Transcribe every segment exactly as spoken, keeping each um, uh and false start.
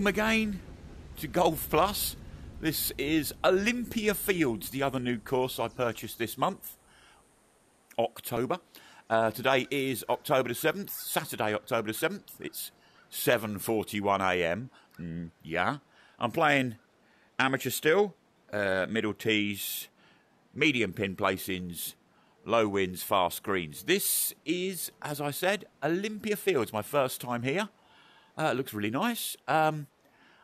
Welcome again to Golf Plus. This is Olympia Fields, the other new course I purchased this month, October. Uh, today is October the seventh, Saturday, October the seventh. It's seven forty-one a m Mm, yeah. I'm playing amateur still, uh, middle tees, medium pin placings, low winds, fast greens. This is, as I said, Olympia Fields, my first time here. Uh, it looks really nice. Um,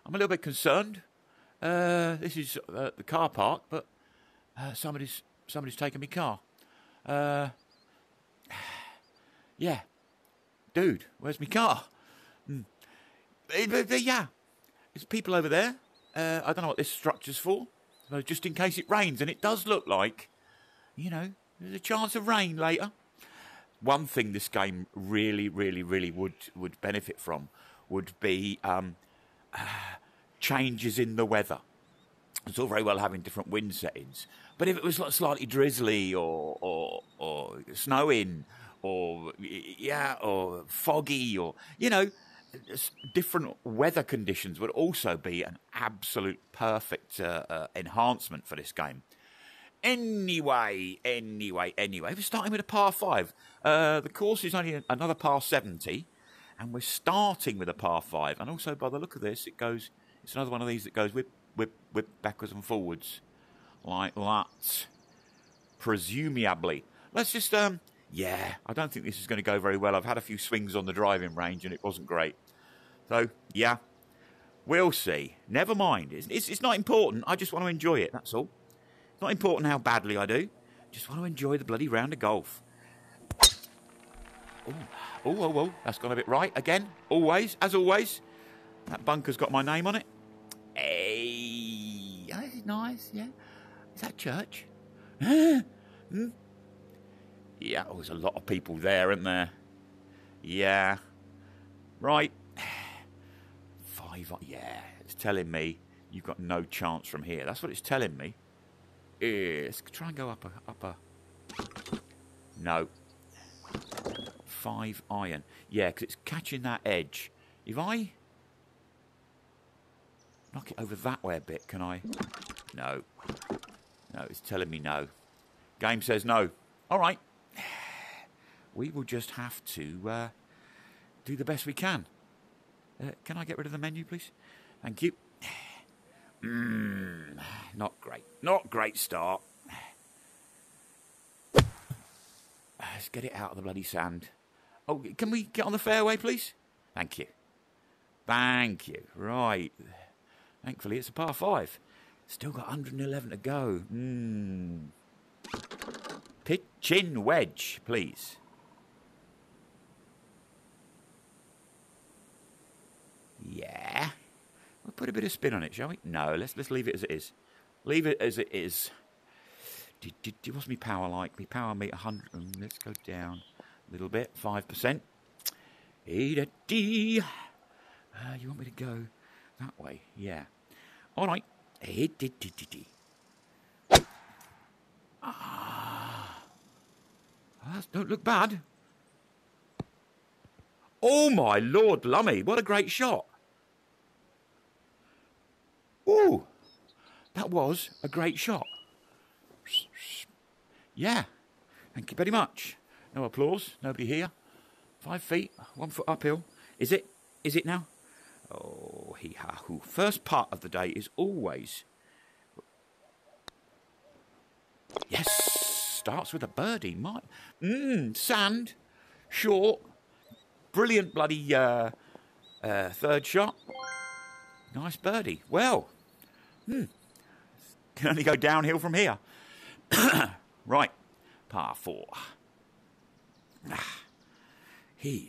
I'm a little bit concerned. Uh, this is uh, the car park, but uh, somebody's somebody's taken me car. Uh, yeah, dude, where's my car? Mm. It, it, it, yeah, there's people over there. Uh, I don't know what this structure's for. So just in case it rains, and it does look like, you know, there's a chance of rain later. One thing this game really, really, really would would benefit from would be um, uh, changes in the weather. It's all very well having different wind settings, but if it was slightly drizzly or or, or snowing or yeah or foggy or you know, different weather conditions would also be an absolute perfect uh, uh, enhancement for this game. Anyway, anyway, anyway, we're starting with a par five. Uh, the course is only another par seventy, and we're starting with a par five. And also, by the look of this, it goes. It's another one of these that goes whip, whip, whip backwards and forwards, like that. Presumably, let's just. Um, yeah, I don't think this is going to go very well. I've had a few swings on the driving range, and it wasn't great. So yeah, we'll see. Never mind. It's, it's, it's not important. I just want to enjoy it. That's all. Not important how badly I do. Just want to enjoy the bloody round of golf. Oh, oh, oh, oh. That's gone a bit right again. Always, as always. That bunker's got my name on it. Hey, that is nice, yeah. Is that church? hmm? Yeah, oh, there's a lot of people there, isn't there? Yeah. Right. Five, yeah. It's telling me you've got no chance from here. That's what it's telling me. Let's try and go up a, up a... No. Five iron. Yeah, because it's catching that edge. If I knock it over that way a bit, can I? No. No, it's telling me no. Game says no. All right. We will just have to uh, do the best we can. Uh, can I get rid of the menu, please? Thank you. Mm, not great. Not great start. Let's get it out of the bloody sand. Oh, can we get on the fairway, please? Thank you. Thank you. Right. Thankfully, it's a par five. Still got one hundred and eleven to go. Mm. Pitching wedge, please. Yeah. We'll put a bit of spin on it, shall we? No, let's let's leave it as it is. Leave it as it is. Did, did, what's me power like? Me power meter one hundred. Let's go down a little bit. five percent. E-da-dee. Uh, you want me to go that way? Yeah. All right. E-da-dee-dee-dee. Ah. That don't look bad. Oh, my Lord Lummy. What a great shot. Ooh, that was a great shot. Yeah, thank you very much. No applause, nobody here. Five feet, one foot uphill. Is it? Is it now? Oh, hee ha hoo. First part of the day is always... Yes, starts with a birdie. Might. Mmm, sand, short, brilliant bloody uh, uh, third shot. Nice birdie. Well... Hmm. Can only go downhill from here. Right. Par four. Ah. Here.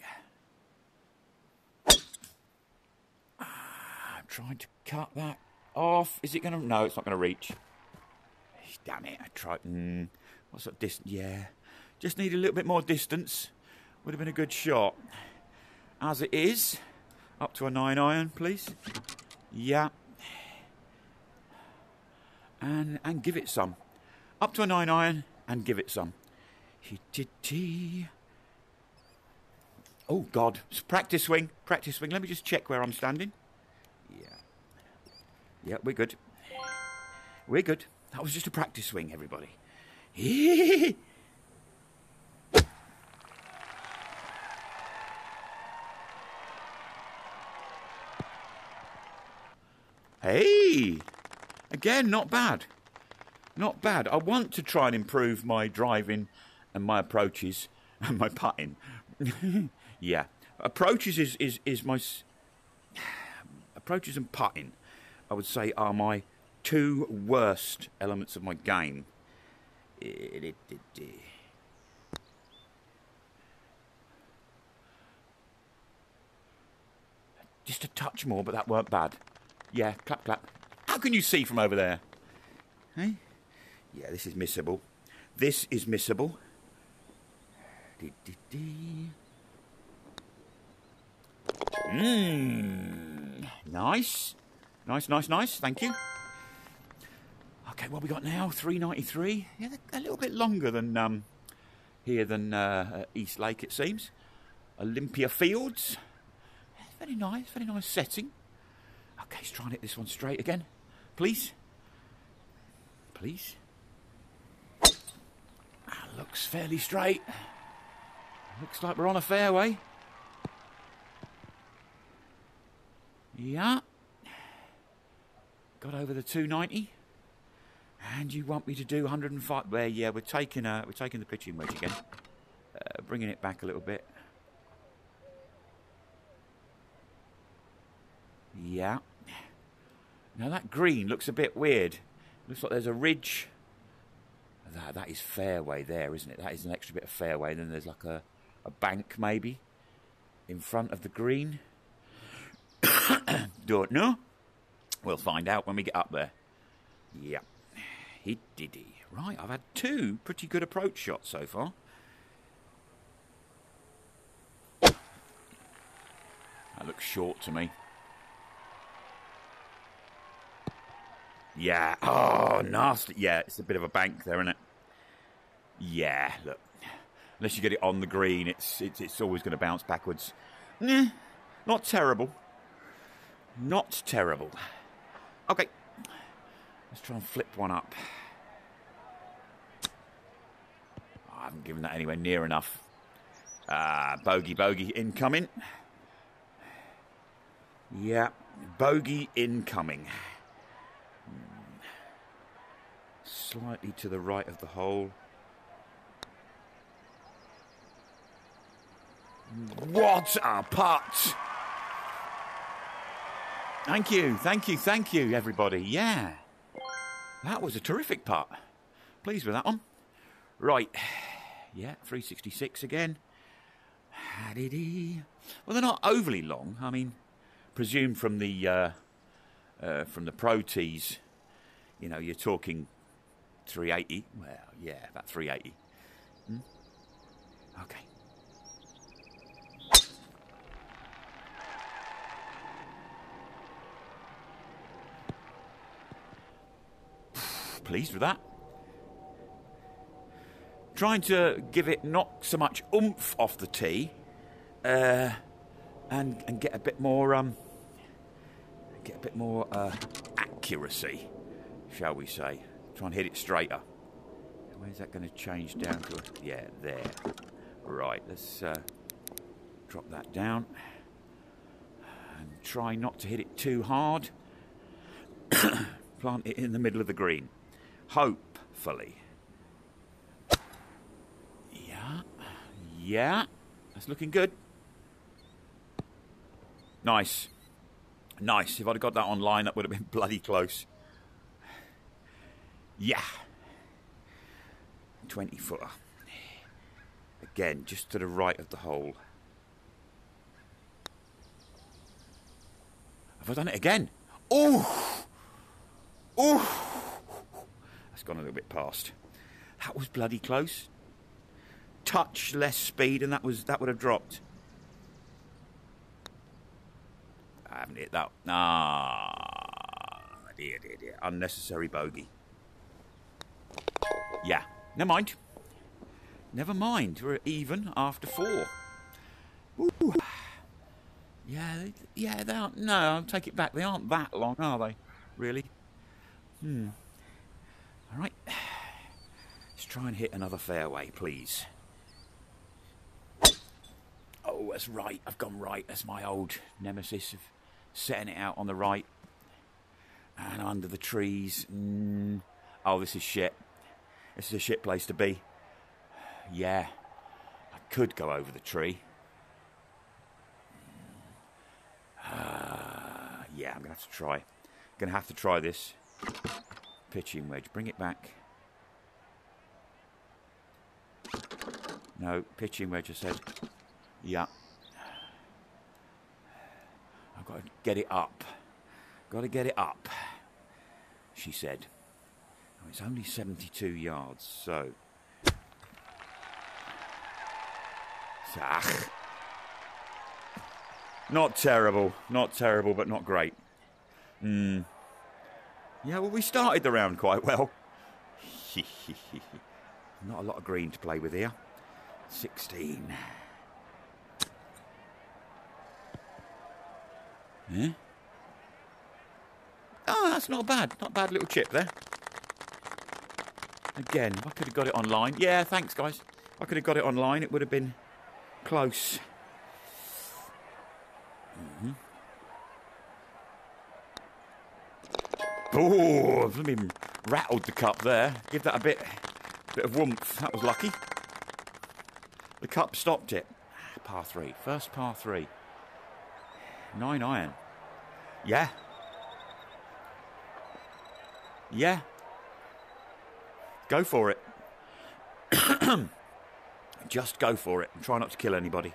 Ah, I'm trying to cut that off. Is it going to... No, it's not going to reach. Damn it. I tried... Mm. What's that distance? Yeah. Just need a little bit more distance. Would have been a good shot. As it is. Up to a nine iron, please. Yeah. And and give it some. Up to a nine iron and give it some. Oh, God. Practice swing. Practice swing. Let me just check where I'm standing. Yeah. Yeah, we're good. We're good. That was just a practice swing, everybody. Hey! Again, not bad. Not bad. I want to try and improve my driving and my approaches and my putting. Yeah. Approaches is, is, is my... Approaches and putting, I would say, are my two worst elements of my game. Just a touch more, but that weren't bad. Yeah, clap, clap. How can you see from over there? Hey? Yeah, this is missable. This is missable. Mmm. Nice. Nice, nice, nice. Thank you. Okay, what have we got now? three ninety-three. Yeah, a little bit longer than um, here than uh, East Lake, it seems. Olympia Fields. Yeah, very nice, very nice setting. Okay, let's try and hit this one straight again. Please. Please. That looks fairly straight. Looks like we're on a fairway. Yeah. Got over the two ninety. And you want me to do one oh five? Well, yeah, we're taking a, we're taking the pitching wedge again. Uh, bringing it back a little bit. Yeah. Now that green looks a bit weird. Looks like there's a ridge. That, that is fairway there, isn't it? That is an extra bit of fairway. And then there's like a, a bank maybe in front of the green. Don't know. We'll find out when we get up there. Yeah. He did he. Right, I've had two pretty good approach shots so far. That looks short to me. Yeah, oh, nasty. Yeah, it's a bit of a bank there, isn't it? Yeah, look. Unless you get it on the green, it's it's, it's always going to bounce backwards. Nah, not terrible. Not terrible. Okay. Let's try and flip one up. Oh, I haven't given that anywhere near enough. Ah, uh, bogey, bogey, incoming. Yeah, bogey incoming. Slightly to the right of the hole. What a putt! Thank you, thank you, thank you, everybody. Yeah, that was a terrific putt. Pleased with that one. Right, yeah, three sixty-six again. Well, they're not overly long. I mean, presume from the uh, uh, from the pro tees, you know, you're talking three eighty. Well, yeah, about three eighty. Hmm? Okay. Pleased with that. Trying to give it not so much oomph off the tee, uh, and and get a bit more um, get a bit more uh, accuracy, shall we say? Try and hit it straighter. Where's that going to change down to? A, yeah, there. Right. Let's uh, drop that down and try not to hit it too hard. Plant it in the middle of the green. Hopefully. Yeah. Yeah. That's looking good. Nice. Nice. If I'd have got that online, that would have been bloody close. Yeah. twenty footer. Again, just to the right of the hole. Have I done it again? Oh! Oh! That's gone a little bit past. That was bloody close. Touch less speed, and that was that would have dropped. I haven't hit that. Ah, dear, dear, dear. Unnecessary bogey. Yeah, never mind. Never mind. We're even after four. Ooh. Yeah, yeah. They aren't, no, I'll take it back. They aren't that long, are they? really. Hmm. All right. Let's try and hit another fairway, please. Oh, that's right. I've gone right. That's my old nemesis of setting it out on the right. And under the trees. Mm. Oh, this is shit. This is a shit place to be. Yeah. I could go over the tree. Uh, yeah, I'm going to have to try. I'm going to have to try this. Pitching wedge. Bring it back. No, pitching wedge, I said. Yeah. I've got to get it up. Got to get it up, she said. Oh, it's only seventy-two yards, so... Ach. Not terrible. Not terrible, but not great. Mm. Yeah, well, we started the round quite well. Not a lot of green to play with here. sixteen. Yeah. Oh, that's not bad. Not a bad little chip there. Again, I could have got it online. Yeah, thanks, guys. I could have got it online. It would have been close. Mm-hmm. Oh, I've been rattled the cup there. Give that a bit, bit of woomph. That was lucky. The cup stopped it. Par three. First par three. Nine iron. Yeah. Yeah. Go for it. Just go for it and try not to kill anybody.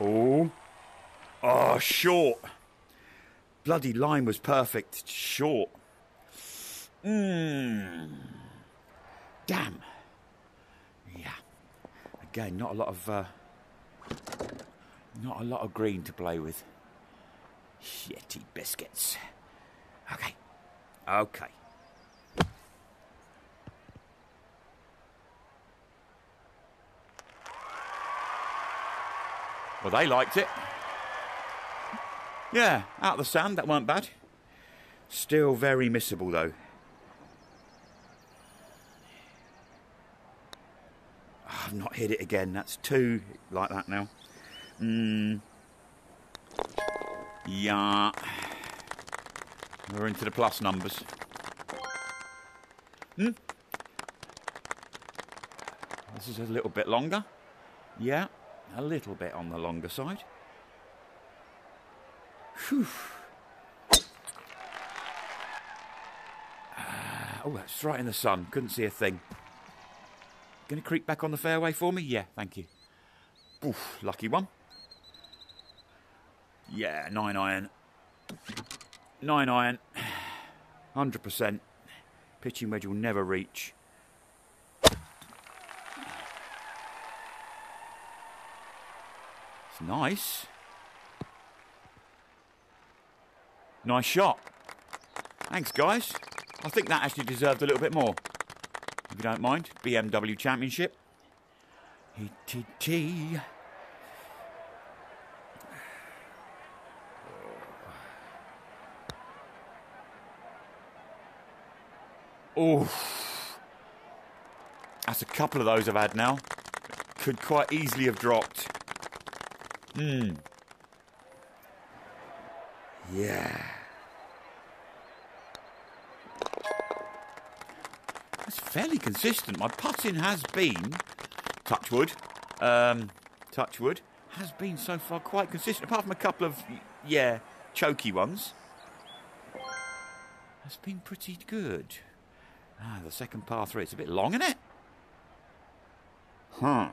Oh. Oh, short. Bloody line was perfect. Short. Mmm. Damn. Yeah. Again, not a lot of... Uh, Not a lot of green to play with. Shitty biscuits. Okay. Okay. Well, they liked it. Yeah, out of the sand, that weren't bad. Still very missable, though. Oh, I've not hit it again. That's two like that now. Mm. Yeah. We're into the plus numbers. Mm. This is a little bit longer. Yeah, a little bit on the longer side. Whew. Uh, oh, that's right in the sun. Couldn't see a thing. Gonna creep back on the fairway for me? Yeah, thank you. Oof, lucky one. Yeah, nine iron. Nine iron. one hundred percent. Pitching wedge will never reach. It's nice. Nice shot. Thanks, guys. I think that actually deserved a little bit more. If you don't mind, B M W Championship. T T T. Oof. That's a couple of those I've had now. Could quite easily have dropped. Hmm. Yeah. That's fairly consistent. My putting has been, touch wood, um, touch wood, has been so far quite consistent. Apart from a couple of, yeah, choky ones. That's been pretty good. Ah, the second par three. It's a bit long, isn't it? Huh.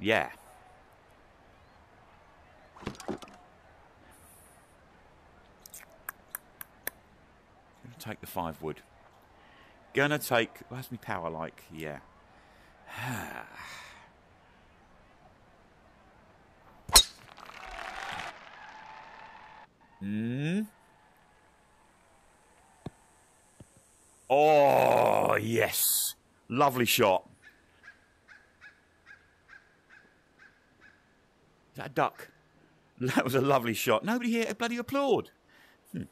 Yeah. Gonna take the five wood. Gonna take... What's my power like? Yeah. Hmm... Oh, yes. Lovely shot. that duck. That was a lovely shot. Nobody here to bloody applaud. Hmm.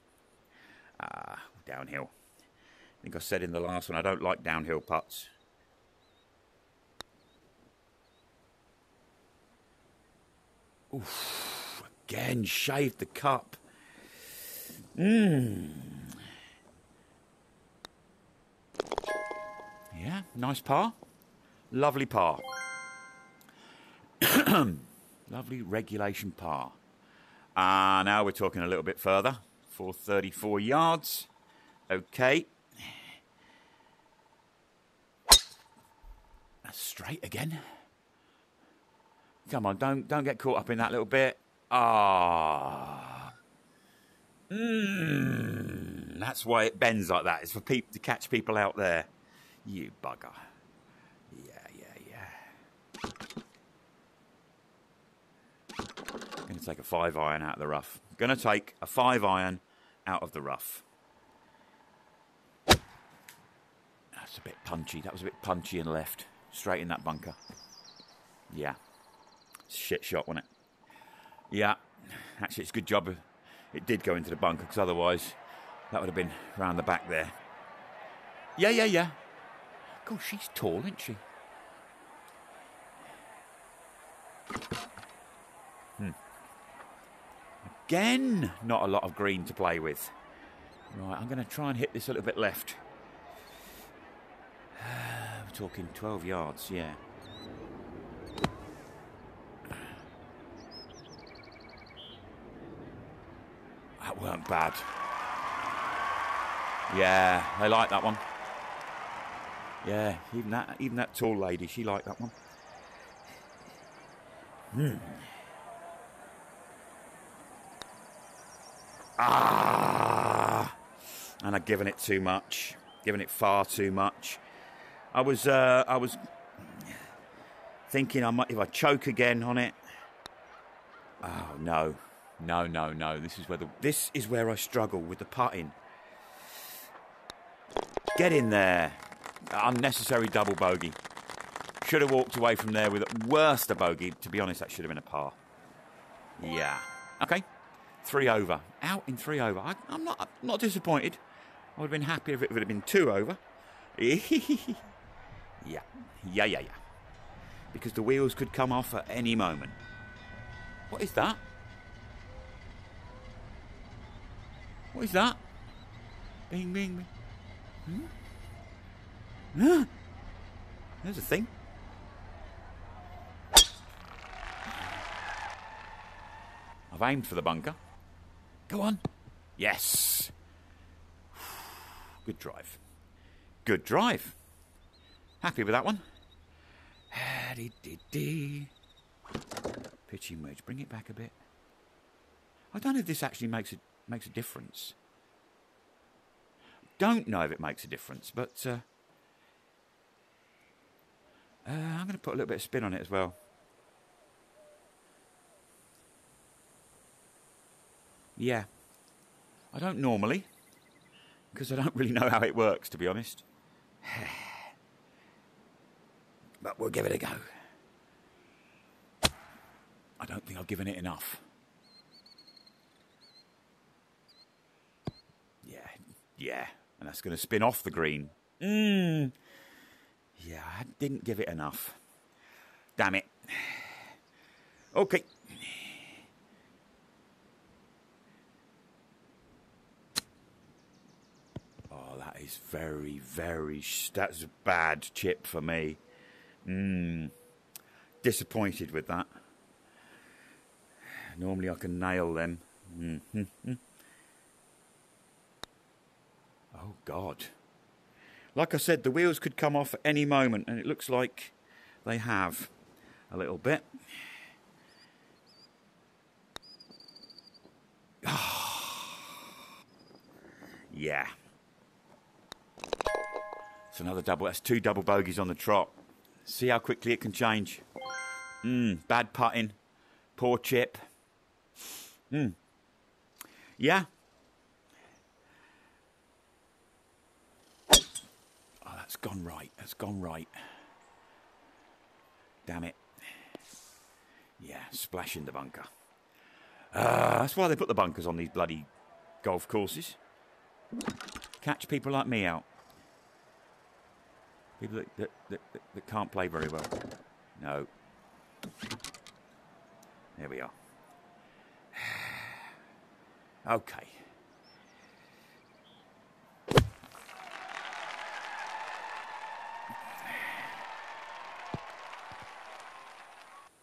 Ah, downhill. I think I said in the last one, I don't like downhill putts. Oof, again, shaved the cup. Mmm. Yeah, nice par. Lovely par. Lovely regulation par. Ah, uh, now we're talking a little bit further. four thirty-four yards. Okay. That's straight again. Come on, don't don't get caught up in that little bit. Ah. Mmm. That's why it bends like that. It's for people to catch people out there. You bugger. Yeah, yeah, yeah. Going to take a five iron out of the rough. Going to take a five iron out of the rough. That's a bit punchy. That was a bit punchy and left. Straight in that bunker. Yeah. Shit shot, wasn't it? Yeah. Actually, it's a good job it did go into the bunker, because otherwise that would have been round the back there. Yeah, yeah, yeah. God, she's tall, isn't she? Hmm. Again, not a lot of green to play with. Right, I'm going to try and hit this a little bit left. We're talking twelve yards, yeah. That weren't bad. Yeah, they like that one. Yeah, even that, even that tall lady, she liked that one. Hmm. Ah! And I've given it too much. Given it far too much. I was, uh, I was thinking I might, if I choke again on it. Oh no, no, no, no! This is where the, this is where I struggle with the putting. Get in there. Unnecessary double bogey. Should have walked away from there with at worst a bogey. To be honest, that should have been a par. Yeah. Okay. Three over. Out in three over. I, I'm not I'm not disappointed. I would have been happier if it would have been two over. Yeah. Yeah, yeah, yeah. Because the wheels could come off at any moment. What is that? What is that? Bing, bing, bing. Hmm? Huh? There's a thing. I've aimed for the bunker. Go on. Yes. Good drive. Good drive. Happy with that one. Pitching wedge. Bring it back a bit. I don't know if this actually makes a, makes a difference. Don't know if it makes a difference, but... Uh, Uh, I'm going to put a little bit of spin on it as well. Yeah. I don't normally, because I don't really know how it works, to be honest. But we'll give it a go. I don't think I've given it enough. Yeah, yeah. And that's going to spin off the green. Mmm. Yeah, I didn't give it enough. Damn it. Okay. Oh, that is very, very... That's a bad chip for me. Mmm. Disappointed with that. Normally I can nail them. Mm-hmm. Oh, God. Like I said, the wheels could come off at any moment, and it looks like they have a little bit. Oh. Yeah. It's another double. That's two double bogeys on the trot. See how quickly it can change. Mm, bad putting. Poor chip. Mm. Yeah. That's gone right. That's gone right. Damn it. Yeah, splash in the bunker. Uh, that's why they put the bunkers on these bloody golf courses. Catch people like me out. People that, that, that, that, that can't play very well. No. There we are. Okay.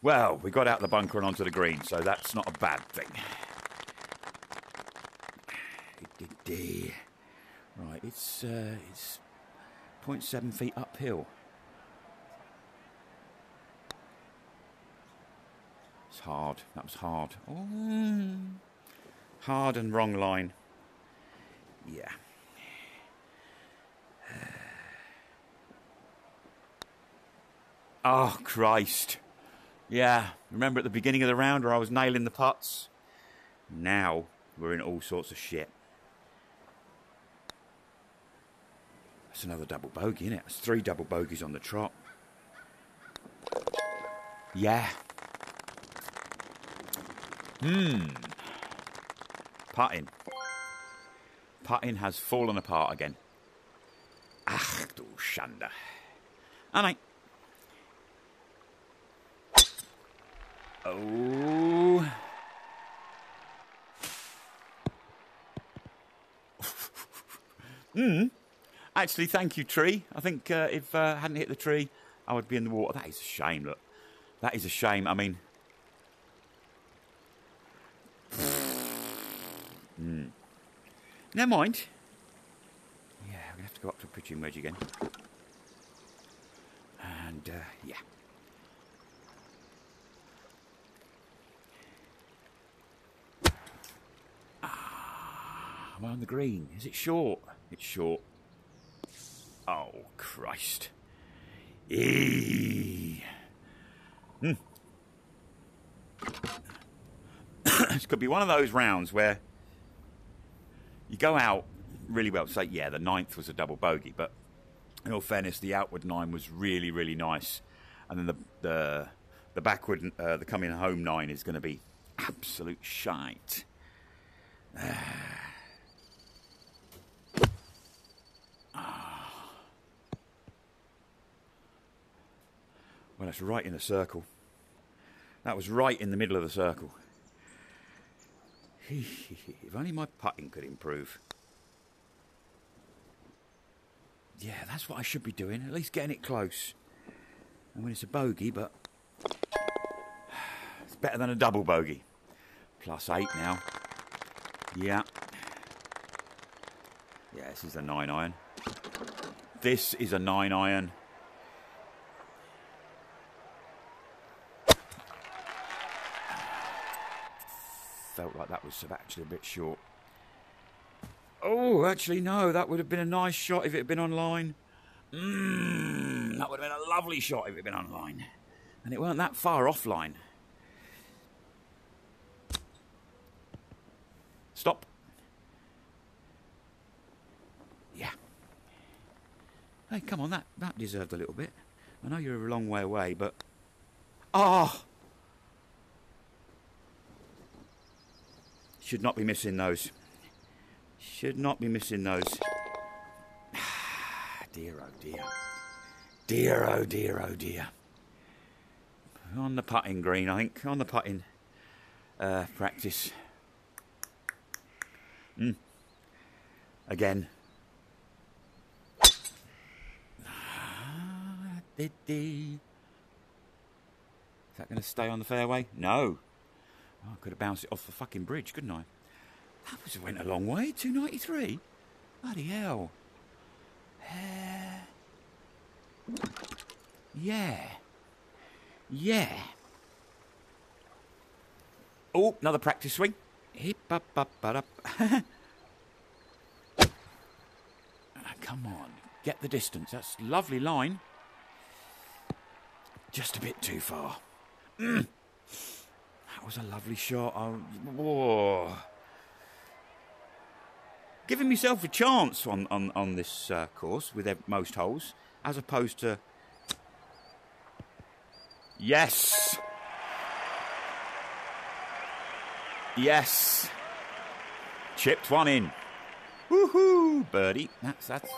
Well, we got out of the bunker and onto the green, so that's not a bad thing. Right, it's uh, it's zero point seven feet uphill. It's hard. That was hard. Oh. Hard and wrong line. Yeah. Oh, Christ. Yeah, remember at the beginning of the round where I was nailing the putts? Now we're in all sorts of shit. That's another double bogey, isn't it? That's three double bogeys on the trot. Yeah. Hmm. Putting. Putting has fallen apart again. Ach, du Schande. All right. Oh. Hmm. Actually, thank you, tree. I think uh, if I uh, hadn't hit the tree, I would be in the water. That is a shame, look. That is a shame. I mean... Mm. Never mind. Yeah, we're going to have to go up to a pitching wedge again. And, uh, yeah. Am I on the green? Is it short? It's short. Oh, Christ. Eee. Mm. This could be one of those rounds where you go out really well. Say, yeah, the ninth was a double bogey, but in all fairness, the outward nine was really, really nice. And then the, the, the backward, uh, the coming home nine is going to be absolute shite. Uh, Well, that's right in a circle. That was right in the middle of the circle. If only my putting could improve. Yeah, that's what I should be doing. At least getting it close. I mean, it's a bogey, but... it's better than a double bogey. Plus eight now. Yeah. Yeah, this is a nine iron. This is a nine iron. Felt like that was actually a bit short. Oh, actually, no, that would have been a nice shot if it had been online. Mmm, that would have been a lovely shot if it had been online. And it weren't that far offline. Stop. Yeah. Hey, come on, that, that deserved a little bit. I know you're a long way away, but... Oh! Should not be missing those. Should not be missing those. Dear, oh dear. Dear, oh dear, oh dear. On the putting green, I think. On the putting uh, practice. Mm. Again. Is that going to stay on the fairway? No. Oh, I could have bounced it off the fucking bridge, couldn't I? That was, went a long way, two ninety-three. Bloody hell. Uh, yeah. Yeah. Oh, another practice swing. Hip up, up, up, up. Come on, get the distance. That's a lovely line. Just a bit too far. Mm. That was a lovely shot. Oh, whoa. Giving myself a chance on, on, on this uh, course with most holes, as opposed to... Yes! Yes. Chipped one in. Woohoo, birdie. That's, that's,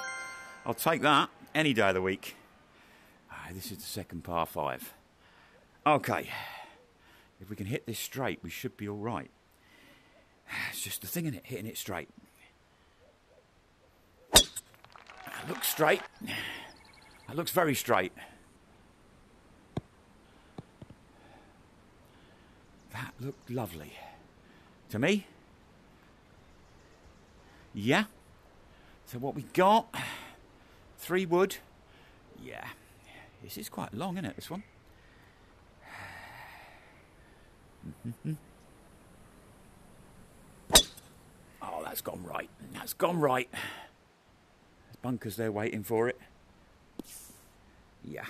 I'll take that any day of the week. Ah, this is the second par five. Okay. If we can hit this straight, we should be all right. It's just the thing, isn't it? Hitting it straight. That looks straight. That looks very straight. That looked lovely. To me? Yeah. So what we got? Three wood. Yeah. This is quite long, isn't it, this one? Mm-hmm. Oh, that's gone right. That's gone right. There's bunkers there waiting for it. Yeah.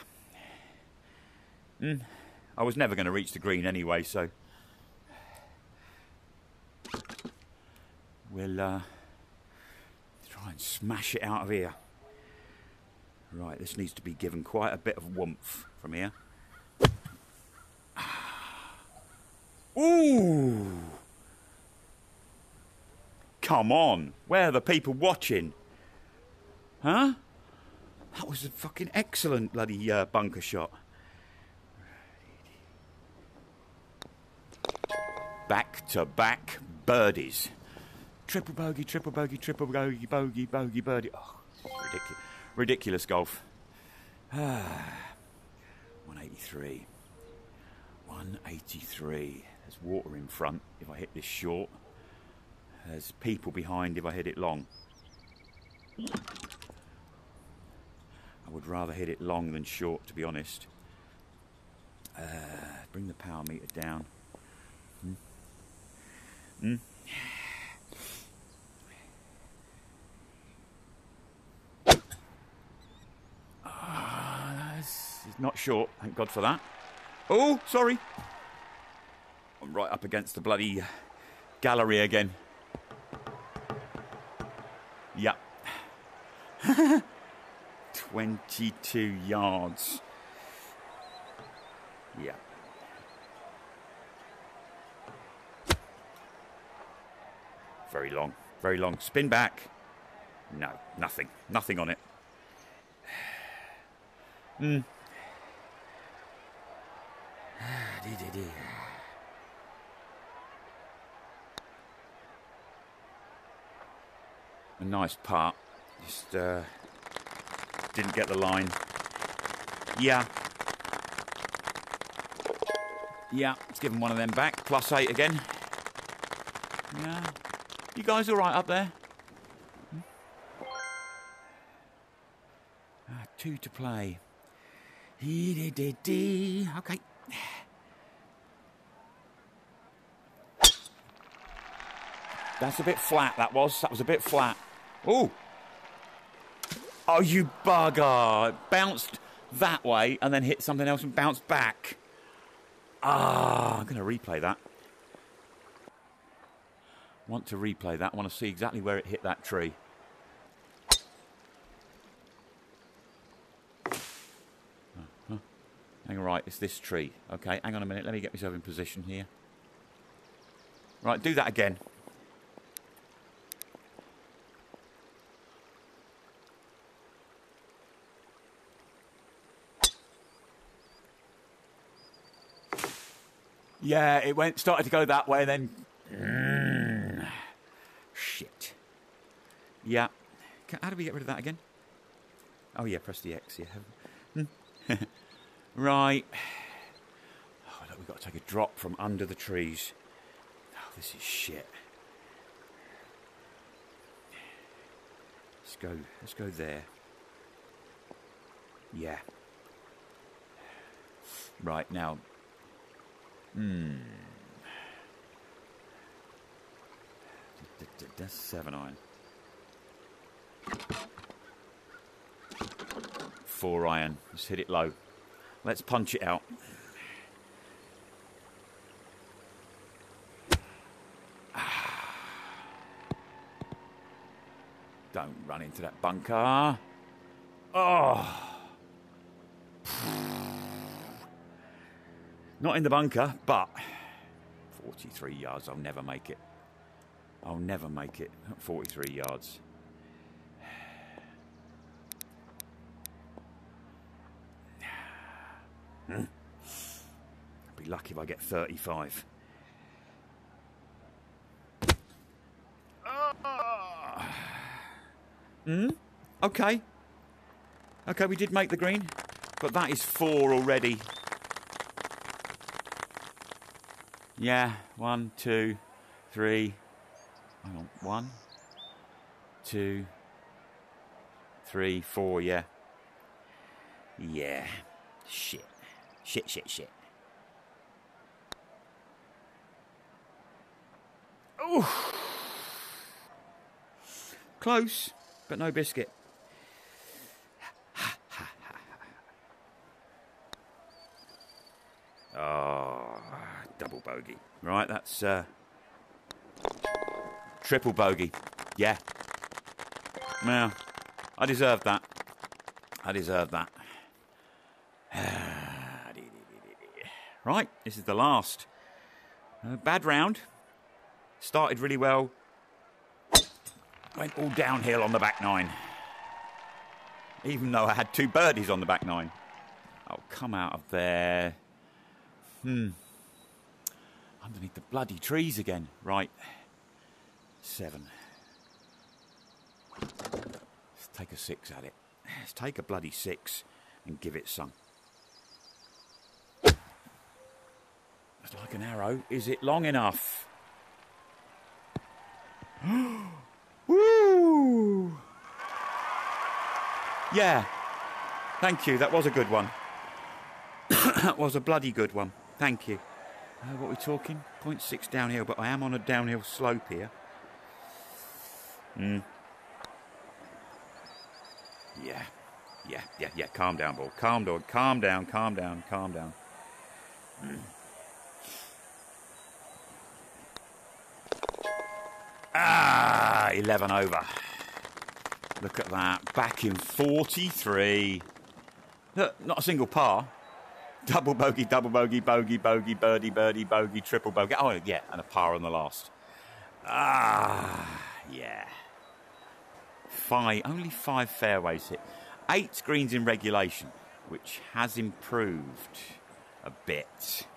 Mm. I was never going to reach the green anyway, so... We'll uh, try and smash it out of here. Right, this needs to be given quite a bit of woomph from here. Ooh! Come on, where are the people watching? Huh? That was a fucking excellent bloody uh, bunker shot. Back to back birdies. Triple bogey, triple bogey, triple bogey, bogey, bogey, birdie. Oh, ridiculous. Ridiculous golf. Ah, one eighty-three. one eighty-three. There's water in front if I hit this short. There's people behind if I hit it long. I would rather hit it long than short, to be honest. Uh, bring the power meter down. Mm. Mm. Not short, thank God for that. Oh, sorry. I'm right up against the bloody gallery again. Yep. twenty-two yards. Yeah. Very long, very long. Spin back. No, nothing. Nothing on it. Hmm. A nice part. Just uh, didn't get the line. Yeah. Yeah, let's give him one of them back. Plus eight again. Yeah. You guys all right up there? Hmm? Ah, two to play. Okay. That's a bit flat, that was. That was a bit flat. Ooh. Oh, you bugger. It bounced that way and then hit something else and bounced back. Ah, I'm going to replay that. Want to replay that. I want to see exactly where it hit that tree. Uh-huh. Hang on, right, it's this tree. Okay, hang on a minute. Let me get myself in position here. Right, do that again. Yeah, it went, started to go that way, then... Mm. Shit. Yeah. How do we get rid of that again? Oh, yeah, press the X, yeah. Mm. Right. Oh, look, we've got to take a drop from under the trees. Oh, this is shit. Let's go, let's go there. Yeah. Right, now... Hmm. That's seven iron. Four iron. Let's hit it low. Let's punch it out. Don't run into that bunker. Oh. Not in the bunker, but forty-three yards. I'll never make it. I'll never make it at forty-three yards. Hmm? I'd be lucky if I get thirty-five. Oh. Hmm? Okay. Okay, we did make the green, but that is four already. Yeah, one, two, three. Hang on, one, two, three, four, yeah. Yeah. Shit. Shit, shit, shit. Oh, close, but no biscuit. Oh, double bogey. Right, that's uh, triple bogey. Yeah. Well, I deserve that. I deserve that. Right, this is the last. Uh, bad round. Started really well. Went all downhill on the back nine. Even though I had two birdies on the back nine. I'll come out of there. Hmm. Underneath the bloody trees again. Right. Seven. Let's take a six at it. Let's take a bloody six and give it some. Like an arrow, is it long enough? Woo! Yeah, thank you, that was a good one. That was a bloody good one, thank you. Uh, what are we talking? point six downhill, but I am on a downhill slope here. Mm. Yeah, yeah, yeah, yeah, calm down, ball. Calm down, calm down, calm down, calm down. Mm. Ah, eleven over. Look at that. Back in forty-three. Look, not a single par. Double bogey, double bogey, bogey, bogey, birdie, birdie, bogey, triple bogey. Oh, yeah, and a par on the last. Ah, yeah. Five, only five fairways hit. Eight greens in regulation, which has improved a bit.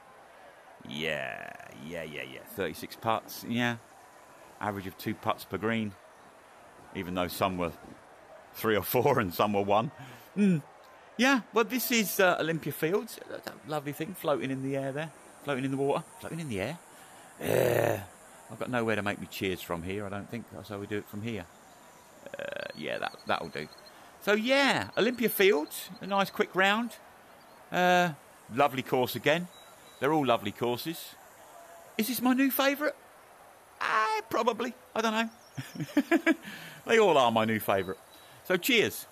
Yeah, yeah, yeah, yeah. thirty-six putts, yeah. Average of two putts per green, even though some were three or four and some were one. Mm. Yeah, well, this is uh, Olympia Fields. That lovely thing floating in the air there, floating in the water, floating in the air. Yeah. I've got nowhere to make me cheers from here, I don't think. That's how we do it from here. Uh, yeah, that, that'll do. So, yeah, Olympia Fields, a nice quick round. Uh, lovely course again. They're all lovely courses. Is this my new favourite? Probably. I don't know. They all are my new favourite. So cheers.